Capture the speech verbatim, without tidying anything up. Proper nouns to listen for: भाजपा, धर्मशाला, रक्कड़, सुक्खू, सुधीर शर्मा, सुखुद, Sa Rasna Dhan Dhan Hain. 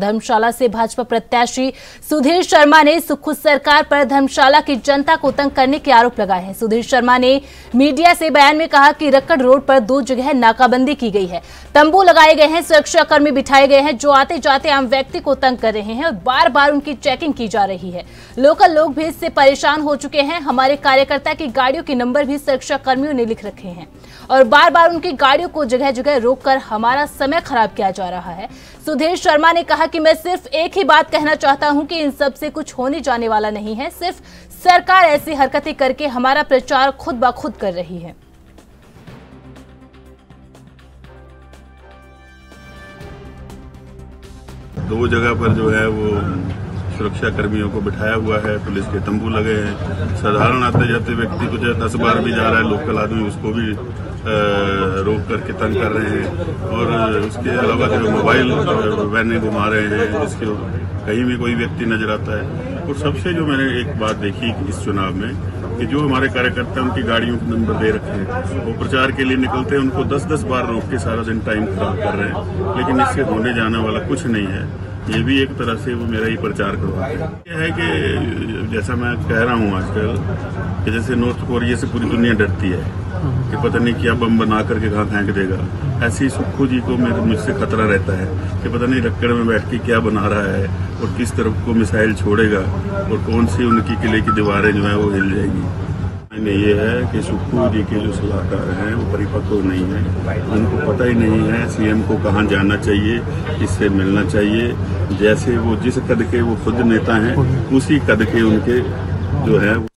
धर्मशाला से भाजपा प्रत्याशी सुधीर शर्मा ने सुखुद सरकार पर धर्मशाला की जनता को तंग करने के आरोप लगाए हैं। सुधीर शर्मा ने मीडिया से बयान में कहा कि रक्कड़ रोड पर दो जगह नाकाबंदी की गई है, तंबू लगाए गए हैं, सुरक्षाकर्मी बिठाए गए हैं जो आते जाते आम व्यक्ति को तंग कर रहे हैं और बार बार उनकी चेकिंग की जा रही है। लोकल लोग भी इससे परेशान हो चुके हैं। हमारे कार्यकर्ता की गाड़ियों के नंबर भी सुरक्षाकर्मियों ने लिख रखे हैं और बार बार उनकी गाड़ियों को जगह जगह रोककर हमारा समय खराब किया जा रहा है। सुधीर शर्मा ने कहा कि मैं सिर्फ एक ही बात कहना चाहता हूं कि इन सब से कुछ होने जाने वाला नहीं है, सिर्फ सरकार ऐसी हरकतें करके हमारा प्रचार खुद ब खुद कर रही है। दो जगह पर जो है वो सुरक्षा कर्मियों को बिठाया हुआ है, पुलिस के तंबू लगे हैं। साधारण आते जाते व्यक्ति को जो दस बार भी जा रहा है लोकल आदमी, उसको भी रोक करके तंग कर रहे हैं। और उसके अलावा जो मोबाइल वैने घुमा रहे हैं, इसके कहीं भी कोई व्यक्ति नजर आता है। और सबसे जो मैंने एक बात देखी इस चुनाव में कि जो हमारे कार्यकर्ता उनकी गाड़ियों के नंबर दे रखे हैं, वो प्रचार के लिए निकलते हैं, उनको दस दस बार रोक के सारा दिन टाइम खराब कर रहे हैं, लेकिन इससे होने जाने वाला कुछ नहीं है। ये भी एक तरह से वो मेरा ही प्रचार करवाते हैं। यह है कि जैसा मैं कह रहा हूँ आजकल कि जैसे नॉर्थ कोरिया से पूरी दुनिया डरती है कि पता नहीं क्या बम बना करके कहाँ फेंक देगा, ऐसे ही सुक्खू जी को मेरे मुझसे खतरा रहता है कि पता नहीं रक्कड़ में बैठ के क्या बना रहा है और किस तरफ को मिसाइल छोड़ेगा और कौन सी उनकी किले की दीवारें जो है वो हिल जाएगी। मैंने ये है कि सुखुद जी के जो सलाहकार हैं वो परिपक्व नहीं है, उनको पता ही नहीं है सीएम को कहाँ जाना चाहिए, किससे मिलना चाहिए। जैसे वो जिस कद के वो खुद नेता हैं, उसी कद के उनके जो है